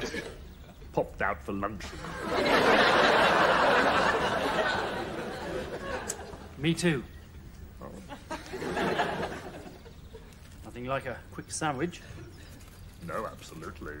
just popped out for luncheon. Me too. Oh. Nothing like a quick sandwich. No, absolutely.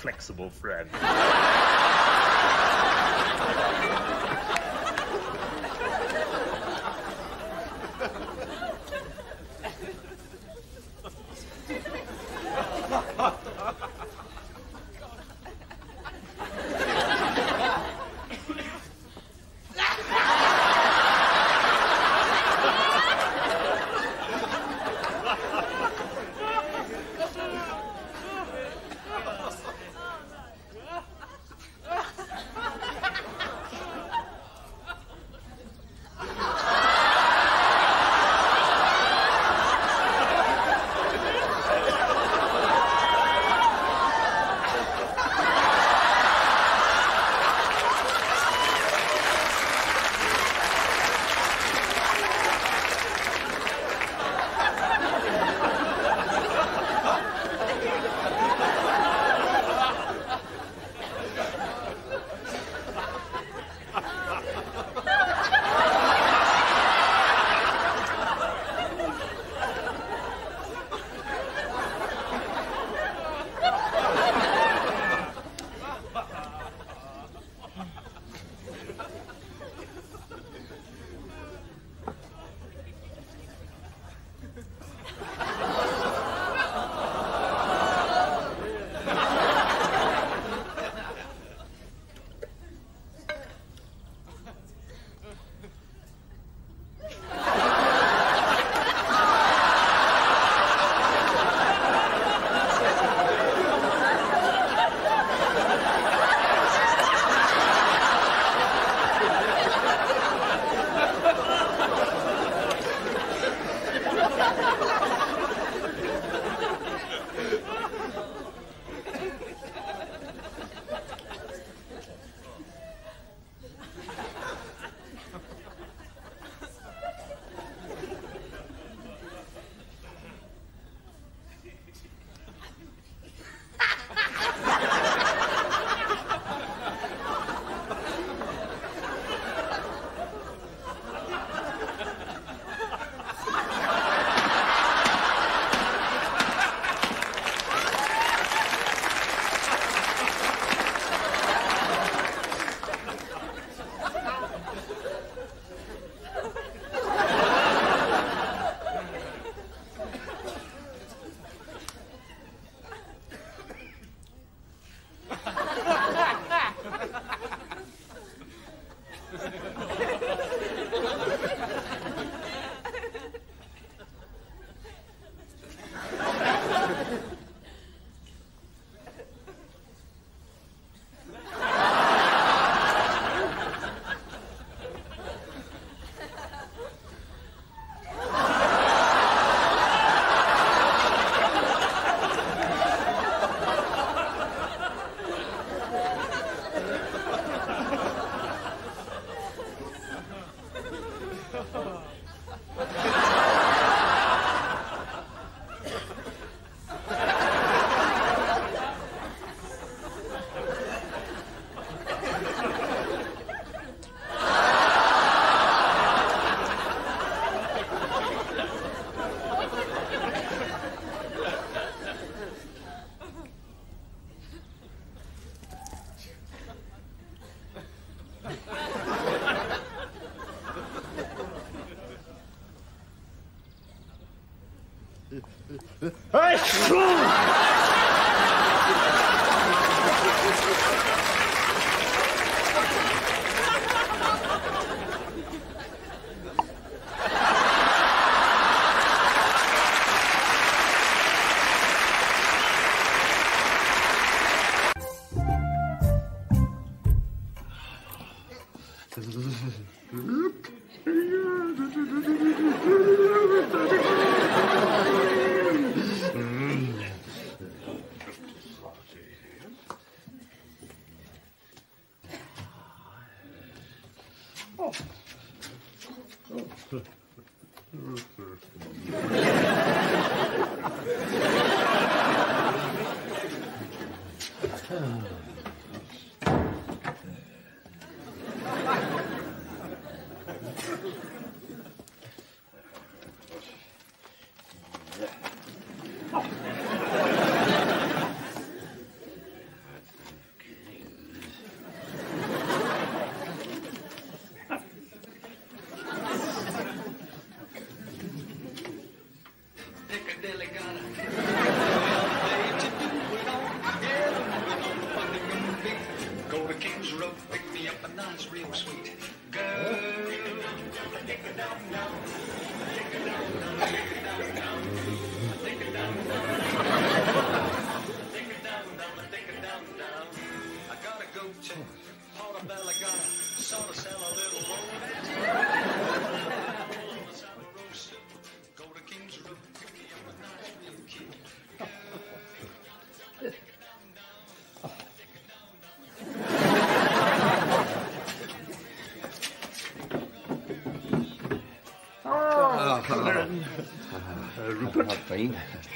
Flexible friend.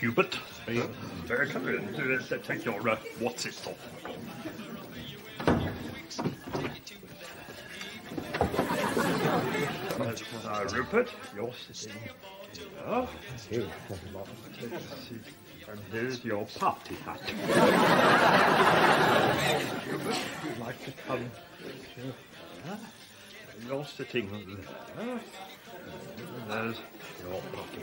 Rupert, Hubert, take your what's it off. Rupert, you're sitting here. And here's your party hat. Hubert, you'd like to come here. You're sitting there. There's your pocket.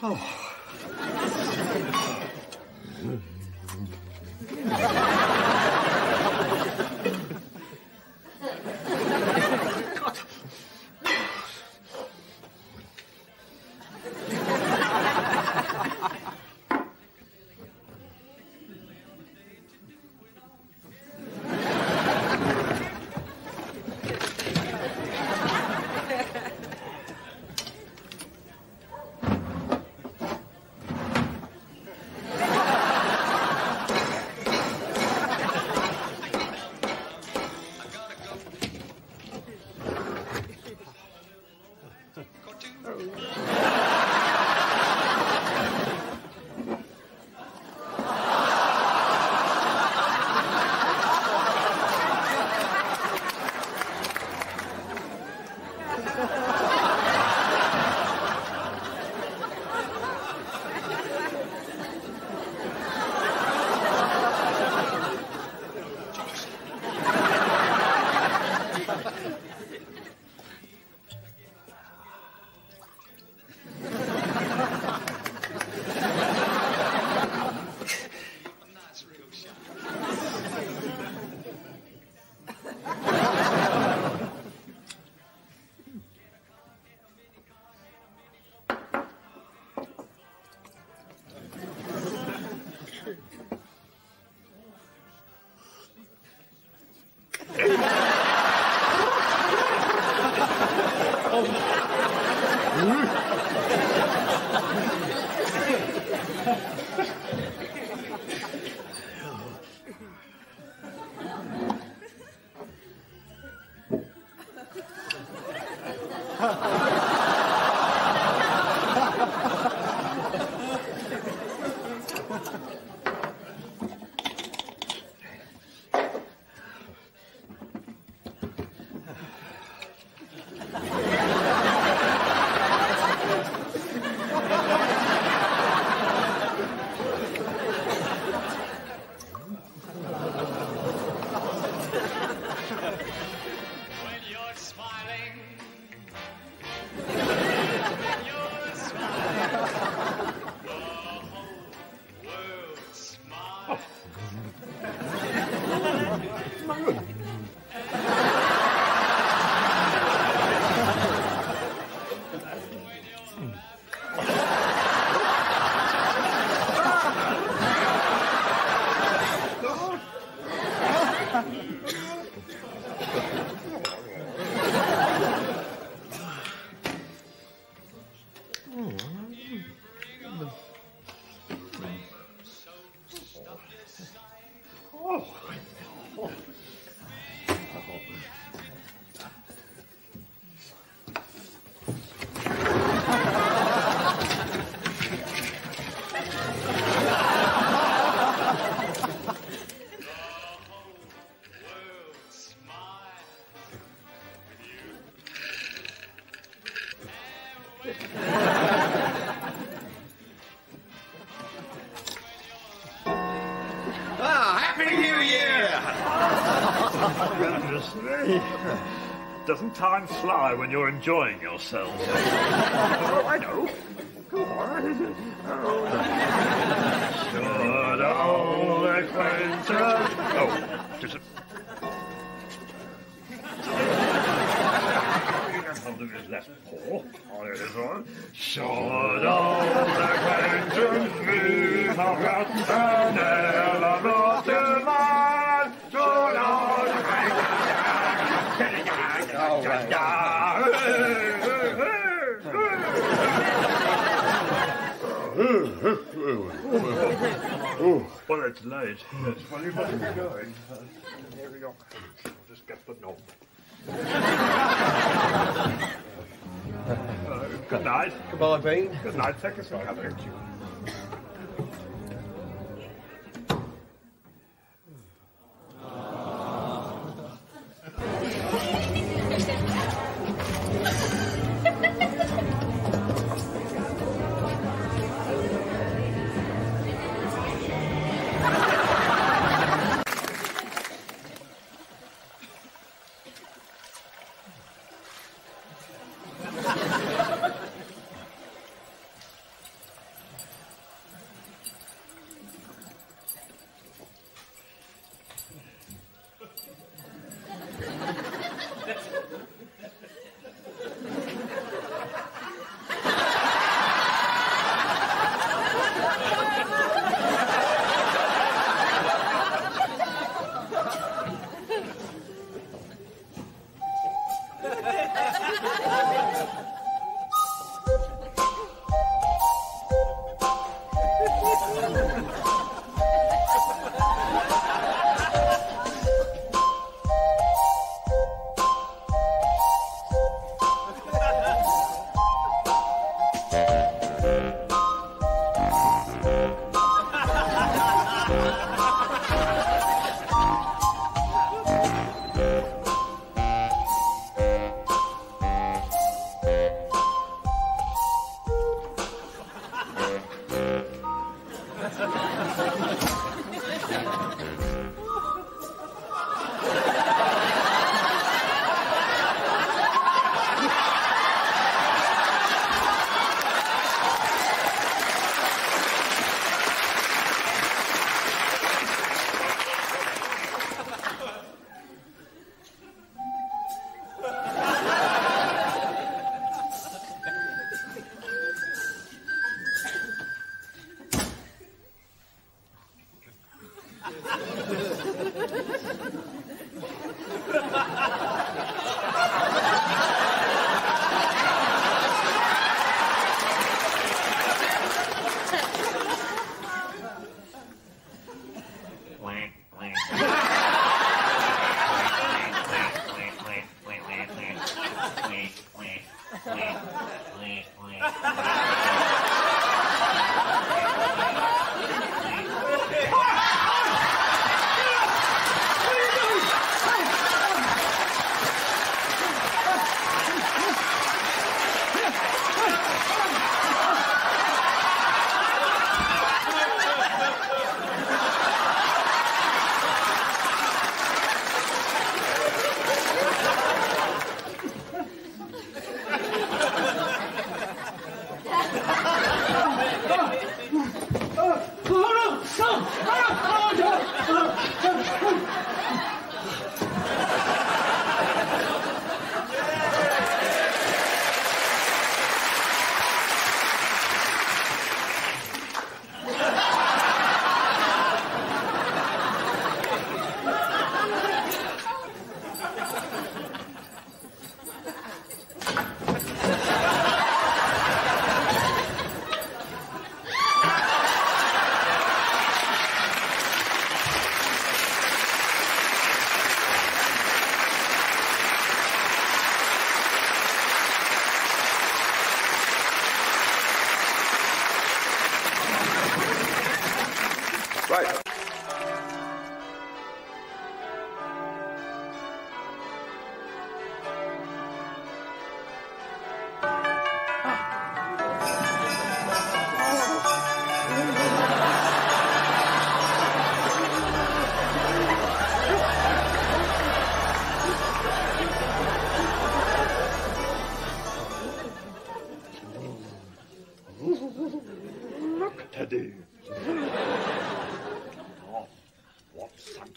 Oh. Goodness me. Doesn't time fly when you're enjoying yourself? Oh, I know. Go on. Oh. Should old acquaintance... Oh, just a... I'll do his left paw. On his one. Should old acquaintance be forgotten and never brought to mind? Oh, well, it's late. Yes, well, you must be going. Here we go. I'll just get the knob. Good night. Goodbye, Bean. Good night. Take us home. Thank you.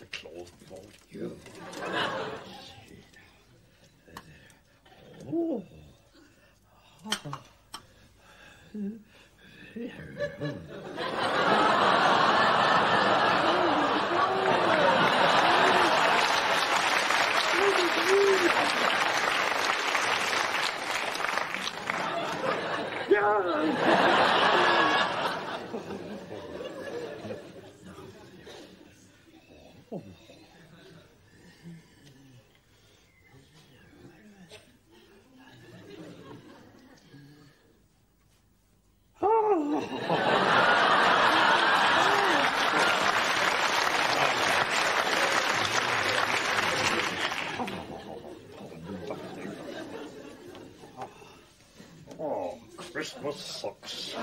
the cloth for you. Oh. Oh. Oh, Christmas sucks.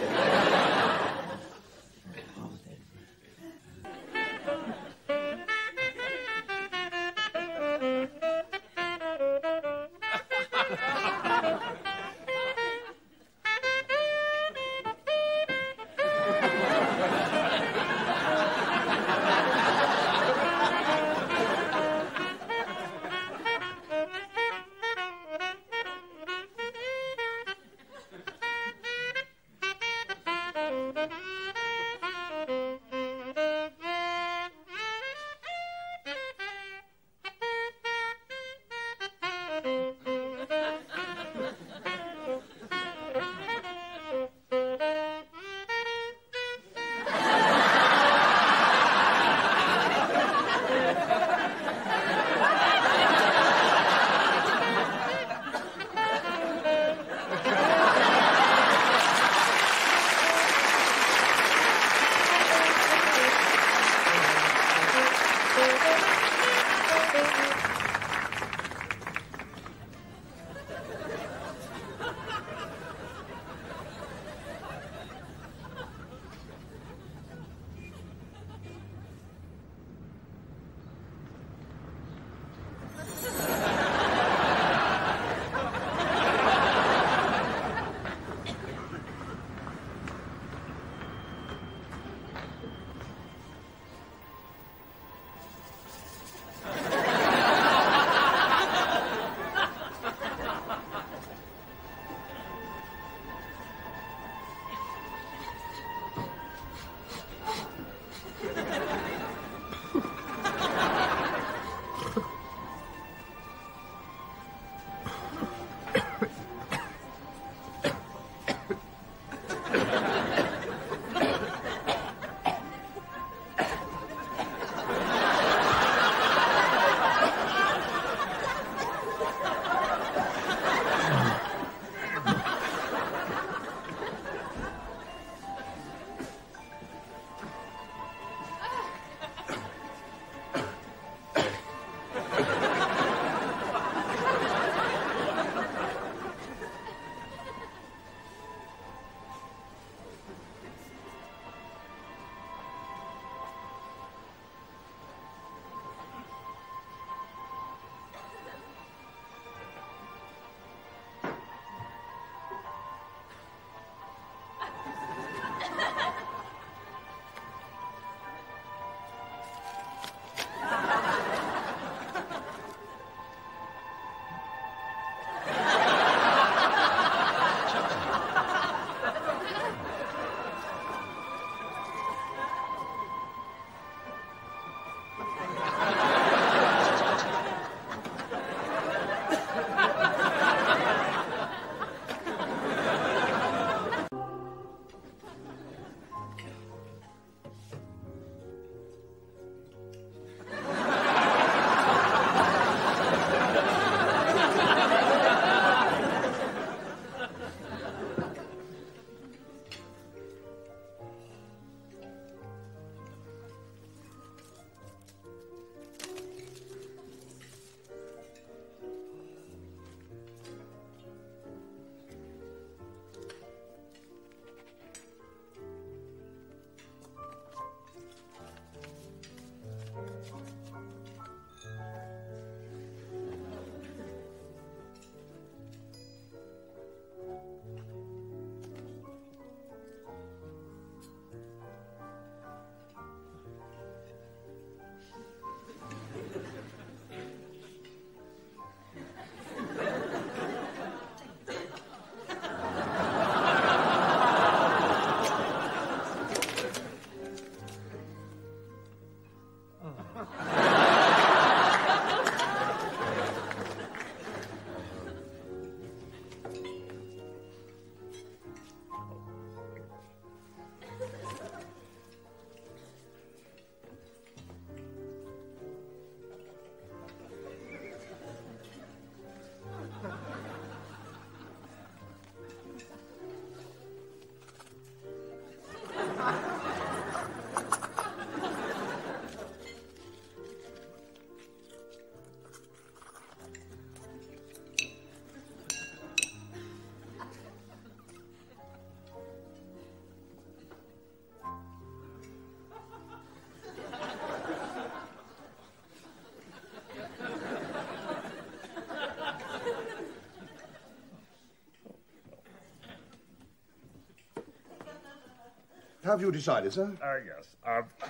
Have you decided, sir? Yes.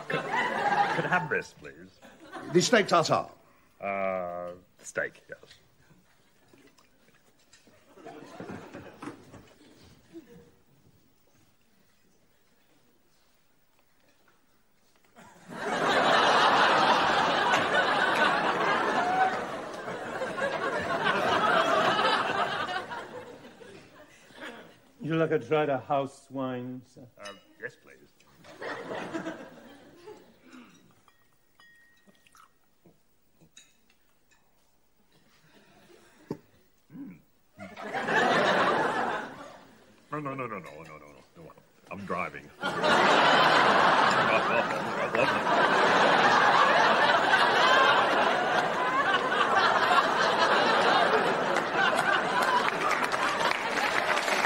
Could I have this, please? The steak tartare. Steak, yes. Would you like a try to house wine, sir? Yes, please. No. I'm driving. Excuse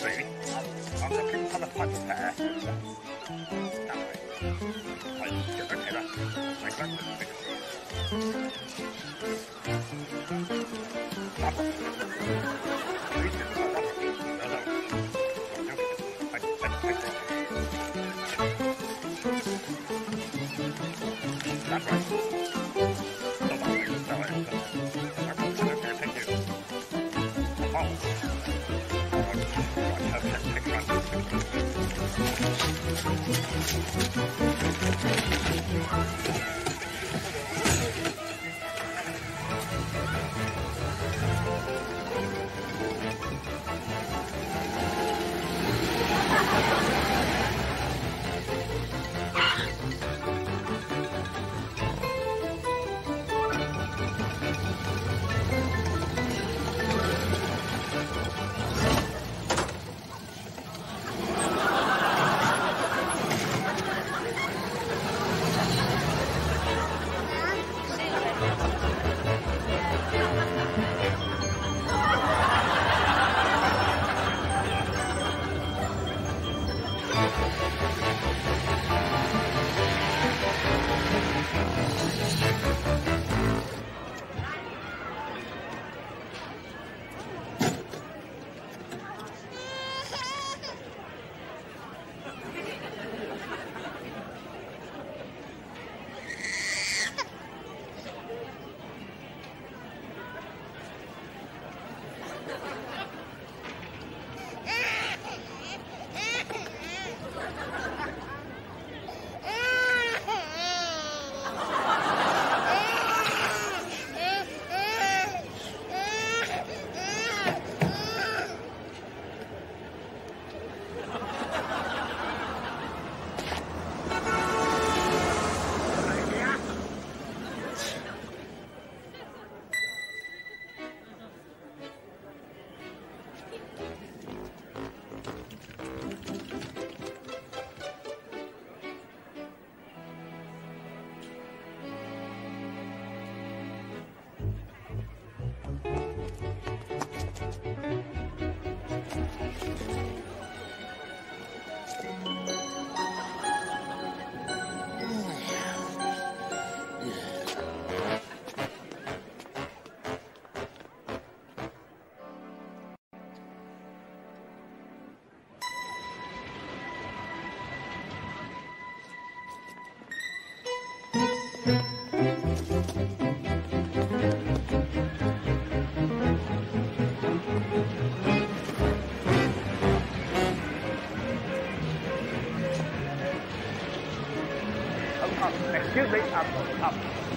me, I'm looking for the punch pair. Okay, that's Excuse me,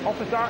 officer.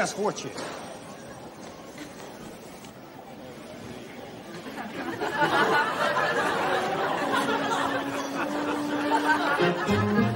Just watch it.